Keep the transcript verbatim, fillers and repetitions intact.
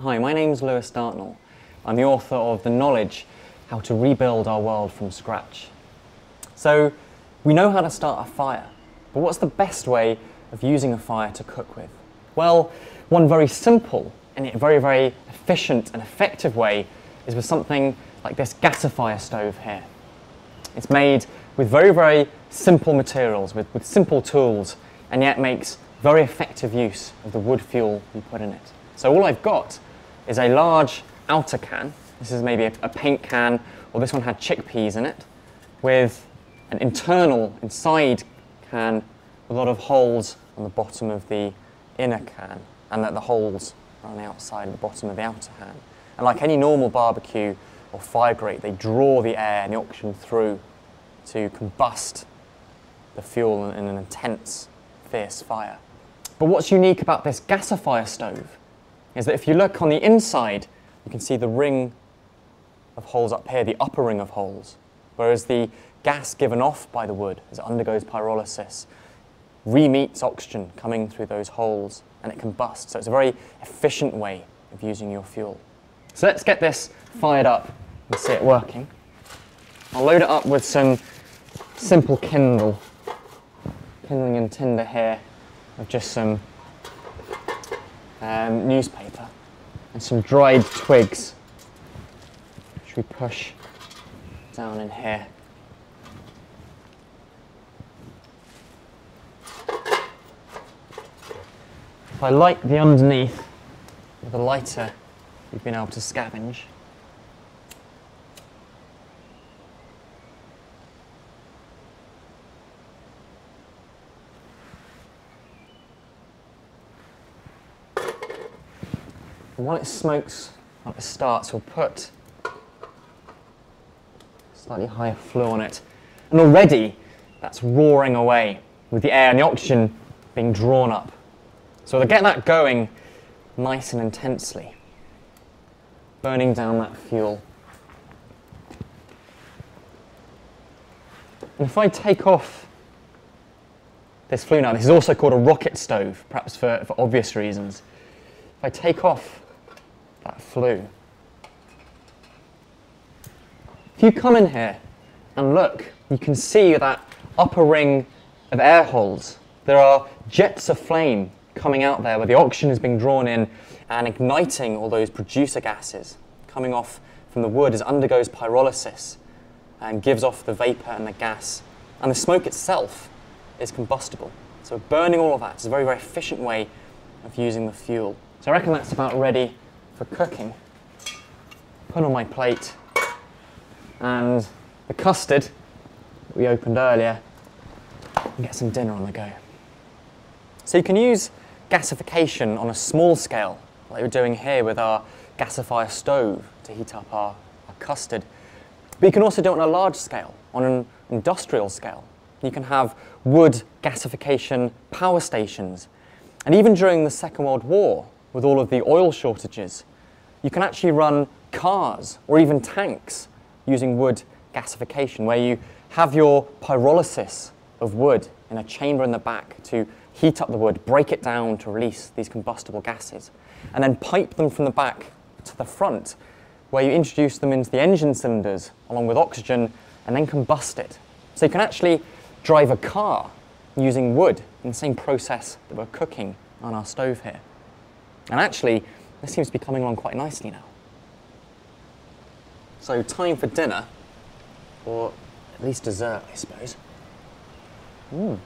Hi, my name's Lewis Dartnell. I'm the author of The Knowledge: How to Rebuild Our World from Scratch. So, we know how to start a fire, but what's the best way of using a fire to cook with? Well, one very simple and yet very, very efficient and effective way is with something like this gasifier stove here. It's made with very, very simple materials, with, with simple tools, and yet makes very effective use of the wood fuel you put in it. So all I've got is a large outer can. This is maybe a, a paint can, or this one had chickpeas in it, with an internal inside can with a lot of holes on the bottom of the inner can, and that the holes are on the outside of the bottom of the outer can. And like any normal barbecue or fire grate, they draw the air and the oxygen through to combust the fuel in an intense, fierce fire. But what's unique about this gasifier stove is that if you look on the inside, you can see the ring of holes up here, the upper ring of holes, whereas the gas given off by the wood as it undergoes pyrolysis re-meets oxygen coming through those holes and it combusts. So it's a very efficient way of using your fuel. So let's get this fired up and see it working. I'll load it up with some simple kindle, kindling and tinder here, with just some um, newspaper and some dried twigs, which we push down in here. If I light the underneath with a lighter, we've been able to scavenge. And while it smokes, while it starts, we'll put slightly higher flue on it. And already, that's roaring away with the air and the oxygen being drawn up. So to get that going nice and intensely, burning down that fuel. And if I take off this flue now, this is also called a rocket stove, perhaps for, for obvious reasons. If I take off that flue, if you come in here and look, you can see that upper ring of air holes. There are jets of flame coming out there where the oxygen is being drawn in and igniting all those producer gases coming off from the wood as it undergoes pyrolysis and gives off the vapor and the gas. And the smoke itself is combustible. So burning all of that is a very, very efficient way of using the fuel. So I reckon that's about ready for cooking. Put on my plate, and the custard that we opened earlier, and get some dinner on the go. So you can use gasification on a small scale, like we're doing here with our gasifier stove to heat up our, our custard. But you can also do it on a large scale, on an industrial scale. You can have wood gasification power stations. And even during the Second World War, with all of the oil shortages, you can actually run cars or even tanks using wood gasification, where you have your pyrolysis of wood in a chamber in the back to heat up the wood, break it down to release these combustible gases, and then pipe them from the back to the front, where you introduce them into the engine cylinders along with oxygen and then combust it. So you can actually drive a car using wood in the same process that we're cooking on our stove here. And actually, this seems to be coming along quite nicely now. So time for dinner, or at least dessert, I suppose. Mm.